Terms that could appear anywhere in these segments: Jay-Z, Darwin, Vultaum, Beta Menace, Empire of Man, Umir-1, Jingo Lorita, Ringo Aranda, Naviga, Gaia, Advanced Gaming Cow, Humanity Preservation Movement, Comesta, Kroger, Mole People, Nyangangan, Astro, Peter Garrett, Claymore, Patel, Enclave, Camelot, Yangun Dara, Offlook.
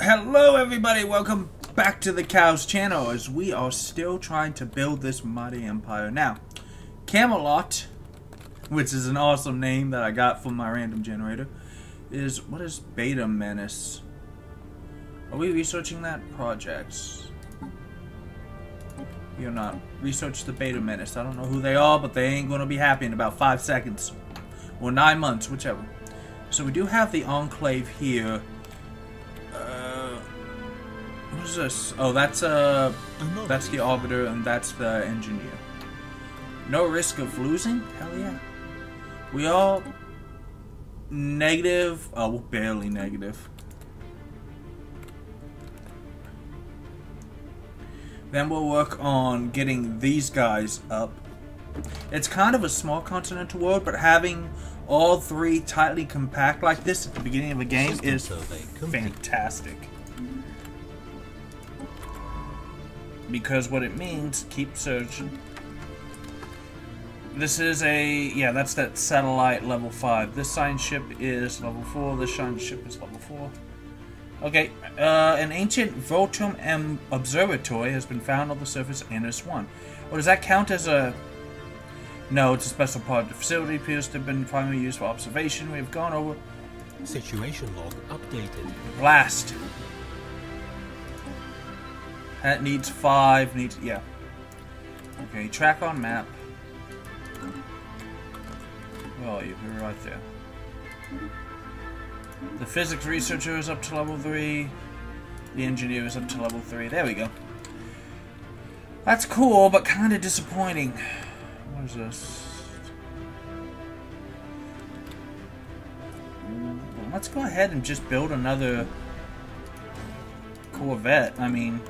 Hello everybody, welcome back to the Cow's channel as we are still trying to build this mighty empire. Now, Camelot, which is an awesome name that I got from my random generator, is, what is Beta Menace? Are we researching that? Projects. You're not. Research the Beta Menace. I don't know who they are, but they ain't gonna be happy in about 5 seconds. Or 9 months, whichever. So we do have the Enclave here. What is this? Oh, that's the Arbiter and that's the Engineer. No risk of losing? Hell yeah. We all negative. Oh, we're barely negative. Then we'll work on getting these guys up. It's kind of a small continental world, but having all three tightly compact like this at the beginning of a game is fantastic. Because what it means, keep searching. This is that's that satellite level 5. This science ship is level 4. This science ship is level 4. Okay, an ancient Vultaum observatory has been found on the surface of Umir-1. Well, does that count as a... No, it's a special part of the facility. Appears to have been primarily used for observation. We have gone over... Situation log updated. Blast. That needs 5, yeah. Okay, track on map. Where are you? You're right there. The physics researcher is up to level 3. The engineer is up to level 3. There we go. That's cool, but kind of disappointing. What is this? Let's go ahead and just build another Corvette. I mean...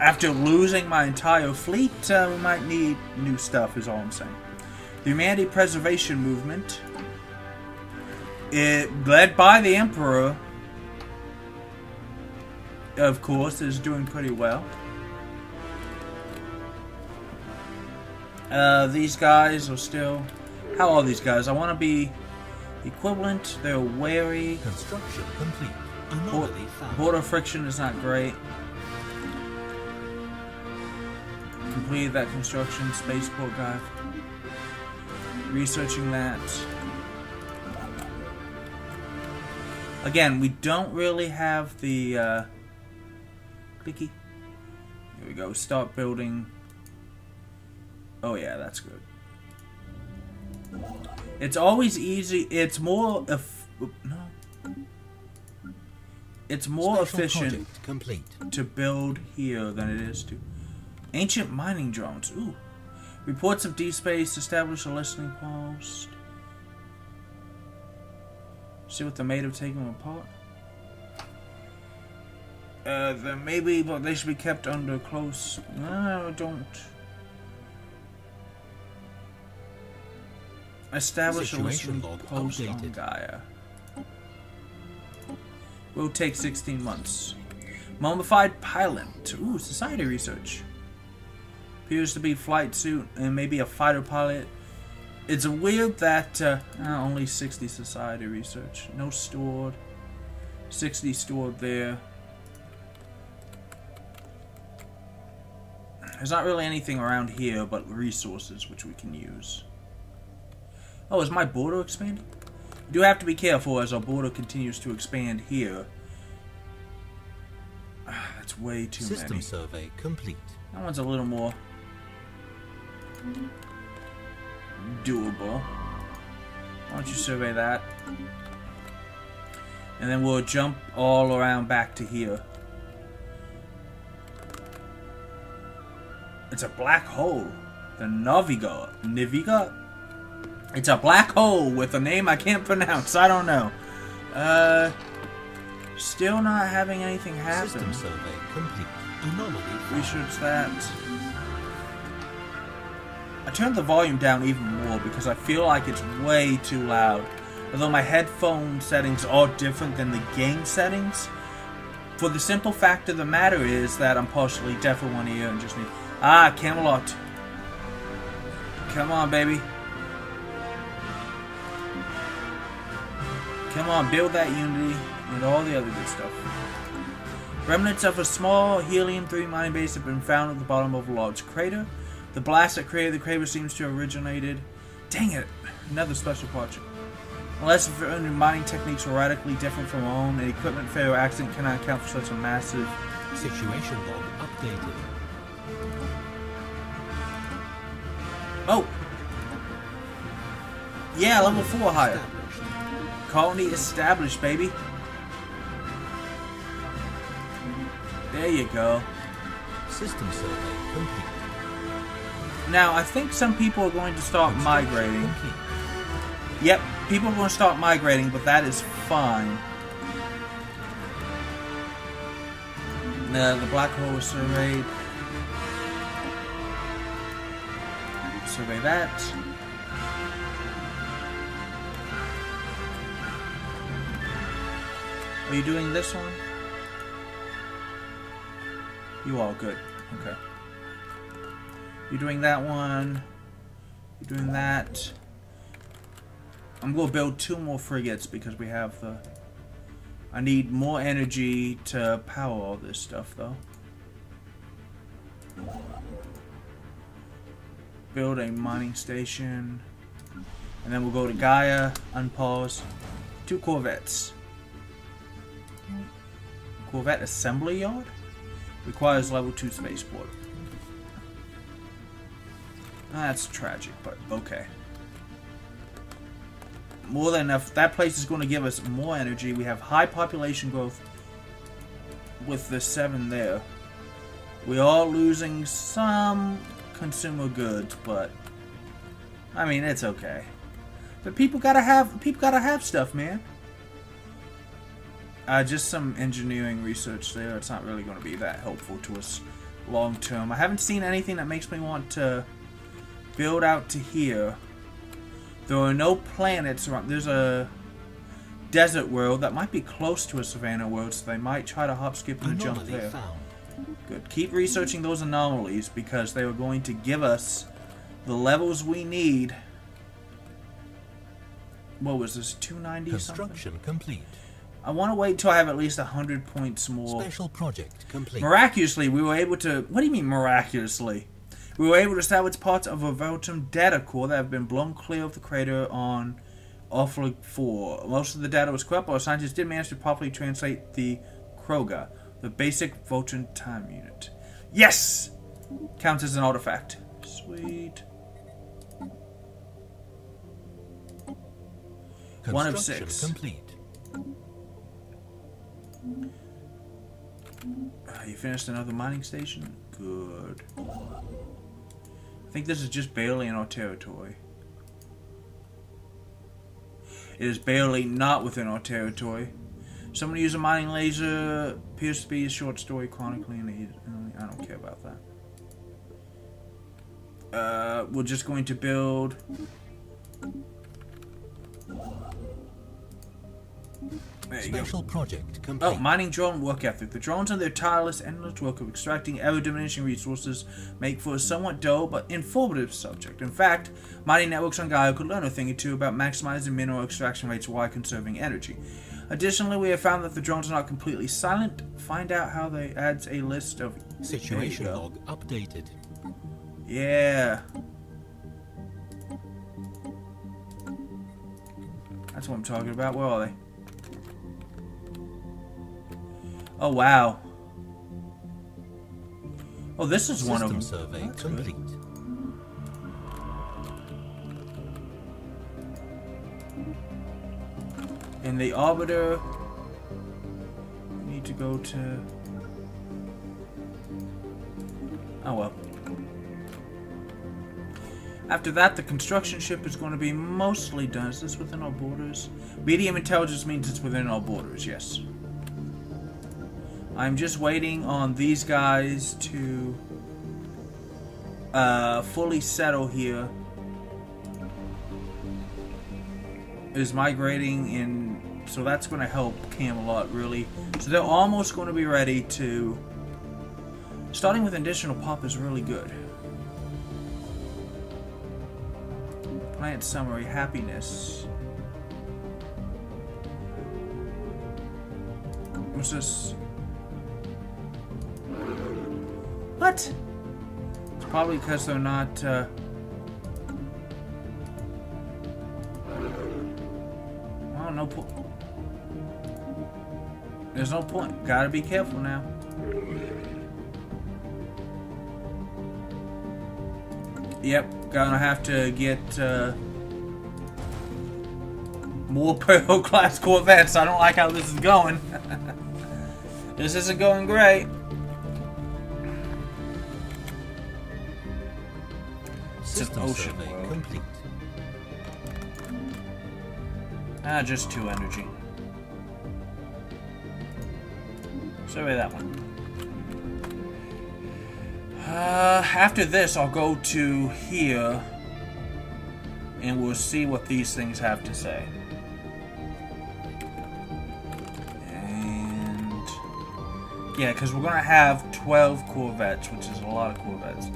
After losing my entire fleet, we might need new stuff, is all I'm saying. The Humanity Preservation Movement, led by the Emperor, of course, is doing pretty well. These guys are still... How are these guys? I want to be equivalent. They're wary. Construction complete. Anomaly found. Border friction is not great. Completed that construction, spaceport guy. Researching that. Again, we don't really have the clicky. Here we go. Start building. Oh yeah, that's good. It's always easy. It's more efficient to build here than it is to. Ancient mining drones. Ooh. Reports of deep space establish a listening post. See what they're made of, taking them apart. There may be, but they should be kept under close. No, don't. Establish a listening post on Gaia. Will take 16 months. Mummified pilot. Ooh, society research. Appears to be flight suit and maybe a fighter pilot. It's weird that only 60 society research. No stored. 60 stored there. There's not really anything around here but resources which we can use. Oh, is my border expanding? You do have to be careful as our border continues to expand here. That's way too many. System survey complete. That one's a little more... doable. Why don't you survey that? And then we'll jump all around back to here. It's a black hole. The Naviga. Naviga? It's a black hole with a name I can't pronounce. I don't know. Still not having anything happen. System survey complete. Anomaly. Research that. I turned the volume down even more because I feel like it's way too loud. Although my headphone settings are different than the game settings, for the simple fact of the matter is that I'm partially deaf in one ear and just need... Ah, Camelot. Come on, baby. Come on, build that unity and all the other good stuff. Remnants of a small helium-3 mining base have been found at the bottom of a large crater. The blast that created the crater seems to have originated... Dang it! Another special project. Unless the mining techniques are radically different from our own, an equipment failure accident cannot account for such a massive... Situation log updated. Oh! Yeah, level 4 higher. Colony established, baby. There you go. System survey complete. Now, I think some people are going to start migrating. Yep, people are going to start migrating, but that is fine. The black hole was surveyed. Survey that. Are you doing this one? You all good. Okay. You're doing that one. You're doing that. I'm going to build 2 more frigates because we have the... I need more energy to power all this stuff, though. Build a mining station. And then we'll go to Gaia. Unpause. 2 corvettes. Corvette assembly yard requires level 2 spaceport. That's tragic, but okay. More than enough. That place is going to give us more energy. We have high population growth with the 7 there. We are losing some consumer goods, but I mean it's okay. But people gotta have stuff, man. Just some engineering research there. It's not really going to be that helpful to us long term. I haven't seen anything that makes me want to build out to here. There are no planets around. There's a desert world that might be close to a savannah world, so they might try to hop, skip, and jump there. Good. Keep researching those anomalies because they are going to give us the levels we need. What was this? 290 something? Construction complete. I want to wait till I have at least 100 points more. Special project complete. Miraculously, we were able to... What do you mean, miraculously? We were able to salvage parts of a Vultaum data core that have been blown clear of the crater on Offlook 4. Most of the data was corrupt, but our scientists did manage to properly translate the Kroger, the basic Vultaum time unit. Yes! Counts as an artifact. Sweet. 1 of 6. Complete. You finished another mining station? Good. I think this is just barely in our territory. It is barely not within our territory. Someone used a mining laser. Appears to be a short story chronicling. I don't care about that. We're just going to build... There you Special go. Project complete. Oh, mining drone work ethic. The drones and their tireless, endless work of extracting ever-diminishing resources make for a somewhat dull but informative subject. In fact, mining networks on Gaia could learn a thing or two about maximizing mineral extraction rates while conserving energy. Additionally, we have found that the drones are not completely silent. Find out how they adds a list of... Situation log updated. Yeah. That's what I'm talking about. Where are they? Oh, wow. Oh, this is System one of them. Survey That's complete. Good. In the orbiter, we need to go to... Oh, well. After that, the construction ship is going to be mostly done. Is this within our borders? Medium intelligence means it's within our borders, yes. I'm just waiting on these guys to fully settle here. Is migrating in, so that's going to help Camelot really. So they're almost going to be ready to. Starting with additional pop is really good. Plant summary happiness. What's this? What? It's probably because they're not, oh, no point. There's no point. Gotta be careful now. Yep, gonna have to get more Pearl class Corvettes. I don't like how this is going. This isn't going great. System ocean survey complete. Ah, just 2 energy. Survey that one. After this, I'll go to here, and we'll see what these things have to say. And yeah, because we're gonna have 12 Corvettes, which is a lot of Corvettes.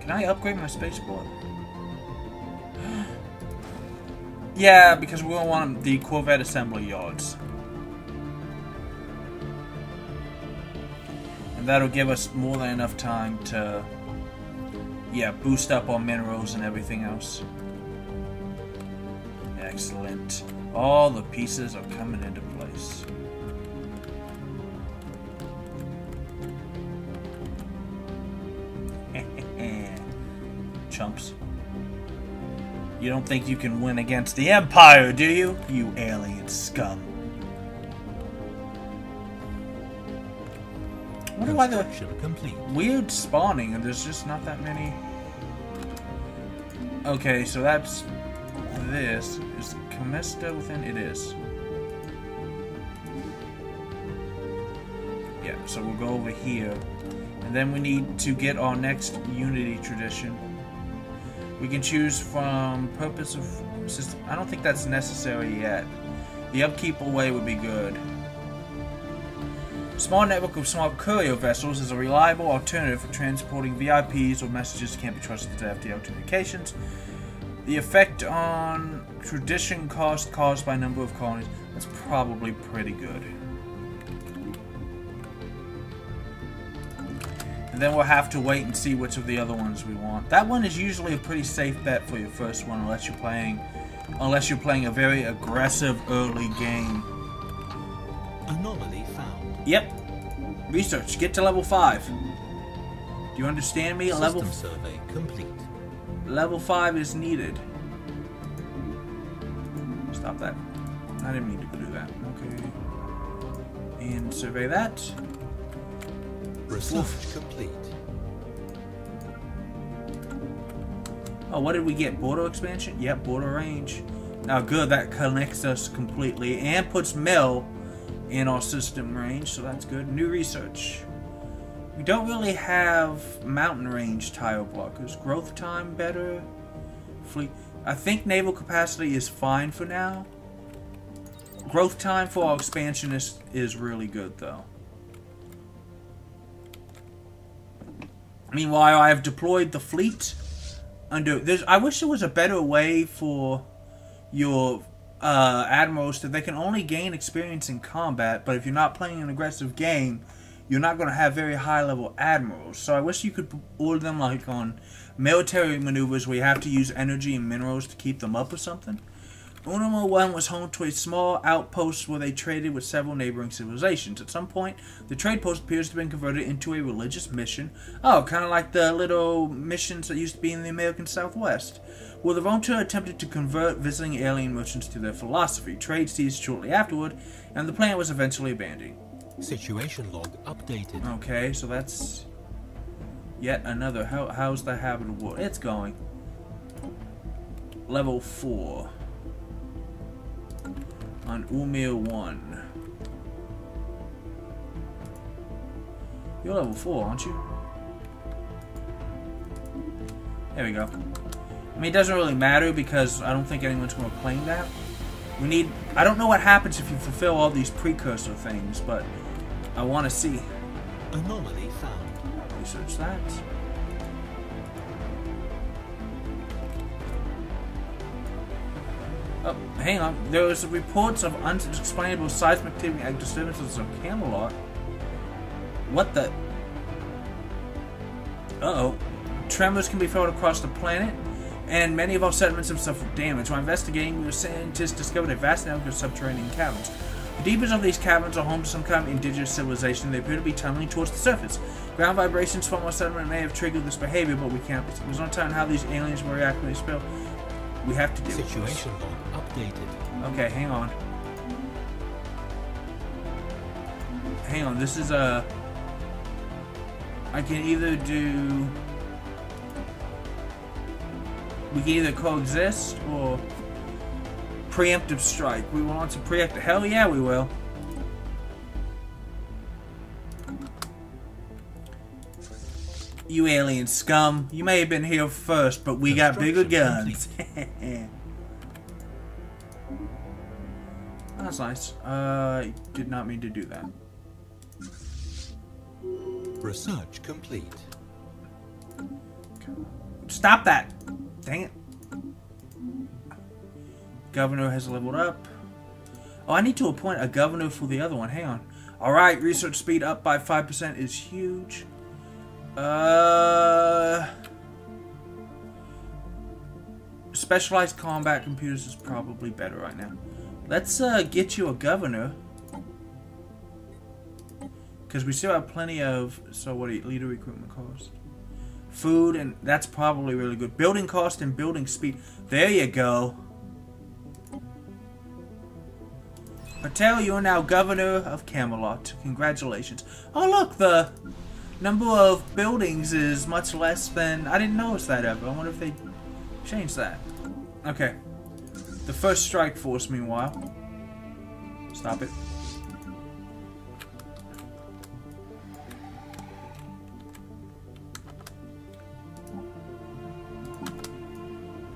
Can I upgrade my spaceport? Yeah, because we're gonna want the Corvette assembly yards. That'll give us more than enough time to, yeah, boost up our minerals and everything else. Excellent. All the pieces are coming into place. Chumps. You don't think you can win against the Empire, do you? You alien scum. I wonder why they're weird spawning and there's just not that many. Okay, so that's this. Is Comesta within? It is. Yeah, so we'll go over here. And then we need to get our next Unity tradition. We can choose from purpose of system. I don't think that's necessary yet. The upkeep away would be good. Small network of small courier vessels is a reliable alternative for transporting VIPs or messages that can't be trusted to FTL communications. The effect on tradition cost caused by number of colonies, that's probably pretty good. And then we'll have to wait and see which of the other ones we want. That one is usually a pretty safe bet for your first one unless you're playing a very aggressive early game. Anomaly. Yep. Research. Get to level 5. Do you understand me? Level survey complete. Level 5 is needed. Stop that. I didn't mean to do that. Okay. And survey that. Research complete. Oh, what did we get? Border expansion? Yep, border range. Now, good. That connects us completely and puts Mel in our system range, so that's good. New research. We don't really have mountain range tile blockers. Growth time better. Fleet. I think naval capacity is fine for now. Growth time for our expansionist is really good though. Meanwhile, I have deployed the fleet under this. I wish there was a better way for your admirals that they can only gain experience in combat, but if you're not playing an aggressive game, you're not going to have very high level admirals. So I wish you could order them like on military maneuvers where you have to use energy and minerals to keep them up or something. Umir-1 was home to a small outpost where they traded with several neighboring civilizations. At some point, the trade post appears to have been converted into a religious mission. Oh, kind of like the little missions that used to be in the American Southwest. Well, the Vultaum attempted to convert visiting alien merchants to their philosophy. Trade ceased shortly afterward, and the planet was eventually abandoned. Situation log updated. Okay, so that's yet another. How's the habitable world? It's going. Level 4. On Umir-1. You're level 4, aren't you? There we go. I mean, it doesn't really matter because I don't think anyone's going to claim that. We need... I don't know what happens if you fulfill all these precursor things, but I want to see. Anomaly found. Research that. Oh, hang on. There's reports of unexplainable seismic activity and disturbances on Camelot. What the? Uh-oh. Tremors can be felt across the planet, and many of our settlements have suffered damage. While investigating, the scientists discovered a vast network of subterranean caverns. The deepest of these caverns are home to some kind of indigenous civilization. They appear to be tunneling towards the surface. Ground vibrations from our settlement may have triggered this behavior, but we can't. There's no telling how these aliens will react when they spill. We have to deal with this. Situation log updated. Okay, hang on. Hang on, this is a... I can either do... We can either coexist or... Preemptive strike. We want to preempt. Hell yeah, we will. You alien scum. You may have been here first, but we got bigger guns. That's nice. I did not mean to do that. Research complete. Stop that. Dang it. Governor has leveled up. Oh, I need to appoint a governor for the other one. Hang on. Alright, research speed up by 5% is huge. Specialized combat computers is probably better right now. Let's get you a governor. Because we still have plenty of... So what do you... Leader recruitment cost. Food, and that's probably really good. Building cost and building speed. There you go. Patel, you are now governor of Camelot. Congratulations. Oh, look, the number of buildings is much less than... I didn't notice that ever. I wonder if they changed that. Okay. The first strike force, meanwhile. Stop it.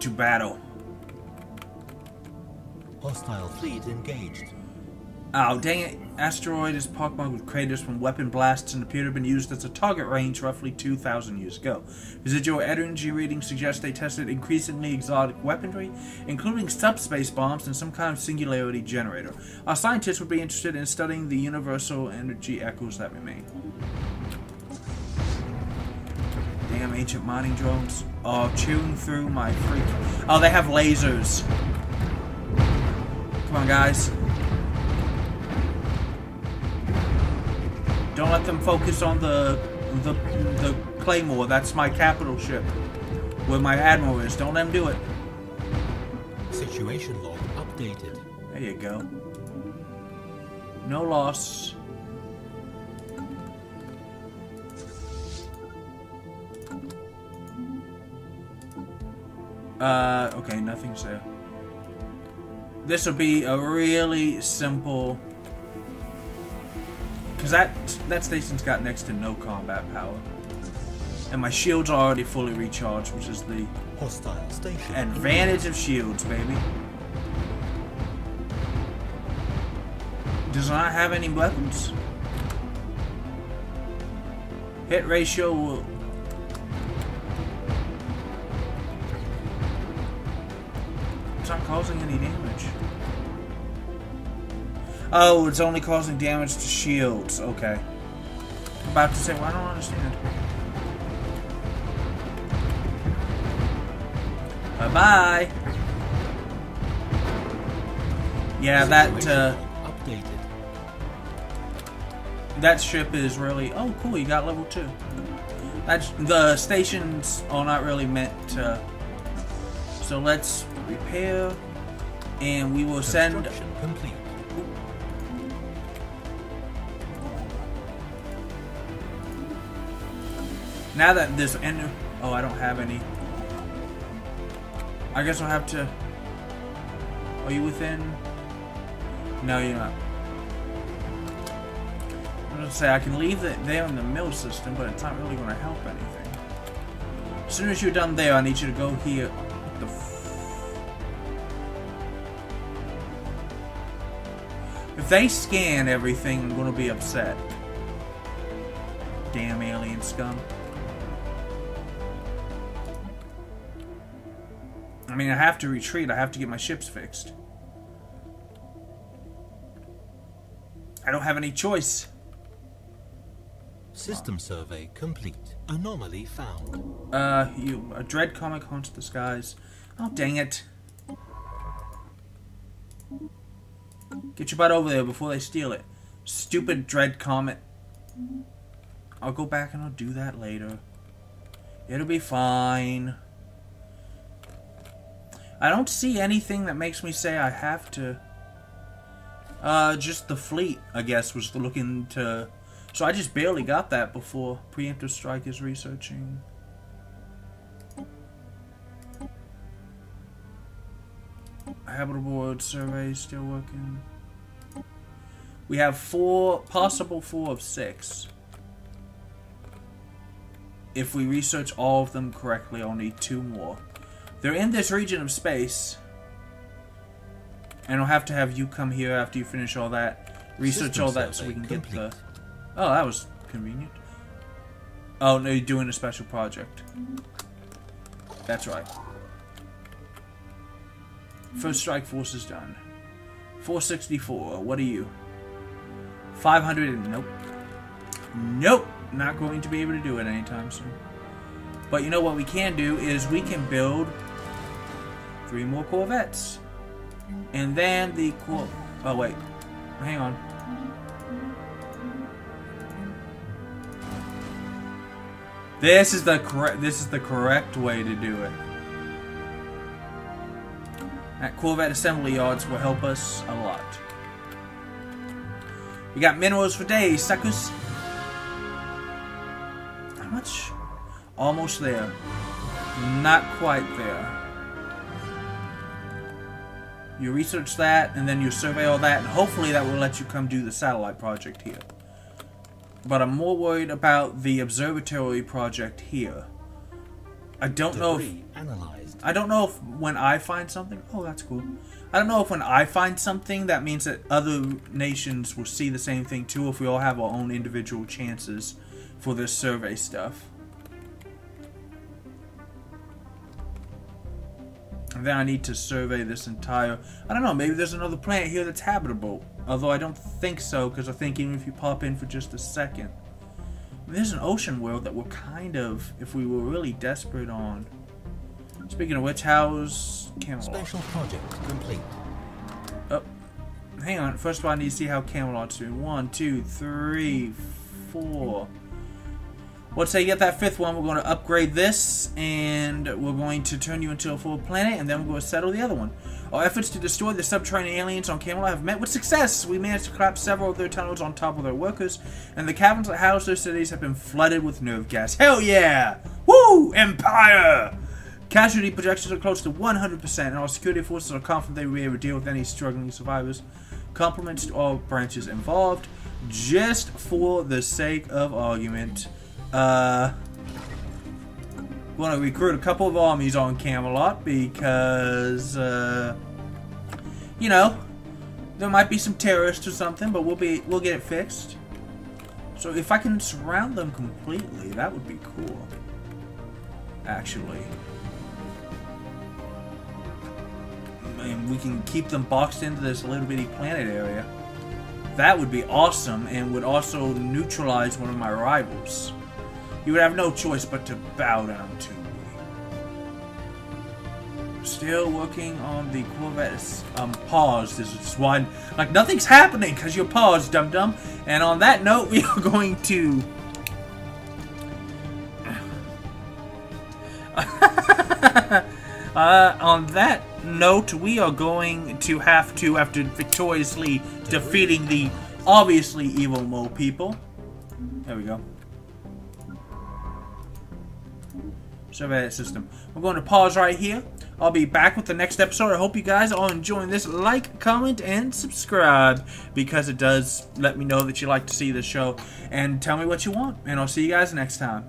To battle. Hostile fleet engaged. Oh, dang it. Asteroid is pockmarked with craters from weapon blasts and appear to have been used as a target range roughly 2,000 years ago. Residual energy readings suggest they tested increasingly exotic weaponry, including subspace bombs and some kind of singularity generator. Our scientists would be interested in studying the universal energy echoes that remain. Damn ancient mining drones. Oh, chewing through my freaking... Oh, they have lasers. Come on, guys. Don't let them focus on the Claymore. That's my capital ship, where my admiral is. Don't let them do it. Situation log updated. There you go. No loss. Okay, nothing's there. This will be a really simple. Because that station's got next to no combat power. And my shields are already fully recharged, which is the hostile station advantage of shields, baby. Does not have any weapons. Hit ratio will... It's not causing any damage. Oh, it's only causing damage to shields. Okay. I'm about to say, well, I don't understand. Bye-bye. Yeah, that ship is really... Oh, cool, you got level 2. That's, the stations are not really meant to... So let's repair. And we will send... complete. Now that this end... Oh, I don't have any. I guess I'll have to... Are you within? No, you're not. I was gonna say, I can leave it there in the mill system, but it's not really gonna help anything. As soon as you're done there, I need you to go here. The if they scan everything, I'm gonna be upset. Damn alien scum. I mean, I have to retreat. I have to get my ships fixed. I don't have any choice. System survey complete. Anomaly found. A dread comic haunts the skies. Oh, dang it. Get your butt over there before they steal it. Stupid dread comet. I'll go back and I'll do that later. It'll be fine. I don't see anything that makes me say I have to. Just the fleet, I guess, was looking to... So I just barely got that before Preemptive Strike is researching. Habitable World Survey still working. We have four of six. If we research all of them correctly, I'll need two more. They're in this region of space. And I'll have to have you come here after you finish all that. Research all that so we can get the... Oh, that was convenient. Oh, no, you're doing a special project. That's right. First strike force is done. 464, what are you? 500 and nope. Nope! Not going to be able to do it anytime soon. But you know what we can do is we can build 3 more corvettes. And then the oh wait, hang on. This is the correct. This is the correct way to do it. That Corvette assembly yards will help us a lot. We got minerals for days, suckers. How much? Almost there. Not quite there. You research that, and then you survey all that, and hopefully that will let you come do the satellite project here. But I'm more worried about the observatory project here. I don't know if... Analyzed. I don't know if when I find something... Oh, that's cool. I don't know if when I find something, that means that other nations will see the same thing too, if we all have our own individual chances for this survey stuff. And then I need to survey this entire... I don't know, maybe there's another planet here that's habitable. Although I don't think so, because I think even if you pop in for just a second... There's an ocean world that we're kind of, if we were really desperate on. Speaking of which, how's Camelot? Special project complete. Oh, hang on. First of all, I need to see how Camelot's doing. 1, 2, 3, 4... Once I get that 5th one, we're going to upgrade this, and we're going to turn you into a full planet, and then we're going to settle the other one. Our efforts to destroy the subterranean aliens on Camelot have met with success. We managed to collapse several of their tunnels on top of their workers, and the caverns that house their cities have been flooded with nerve gas. Hell yeah! Woo! Empire! Casualty projections are close to 100%, and our security forces are confident they will be able to deal with any struggling survivors. Compliments to all branches involved, just for the sake of argument. Want to recruit a couple of armies on Camelot because, you know, there might be some terrorists or something, but we'll get it fixed. So if I can surround them completely, that would be cool. Actually, and we can keep them boxed into this little bitty planet area. That would be awesome, and would also neutralize one of my rivals. You would have no choice but to bow down to me. Still working on the Corvettes. Paused is one. Like, nothing's happening because you're paused, dum-dum. And on that note, we are going to... on that note, we are going to have to, after victoriously defeating the obviously evil mole people... There we go. Survey system. We're going to pause right here. I'll be back with the next episode. I hope you guys are enjoying this. Like, comment, and subscribe, because it does let me know that you like to see the show. And tell me what you want. And I'll see you guys next time.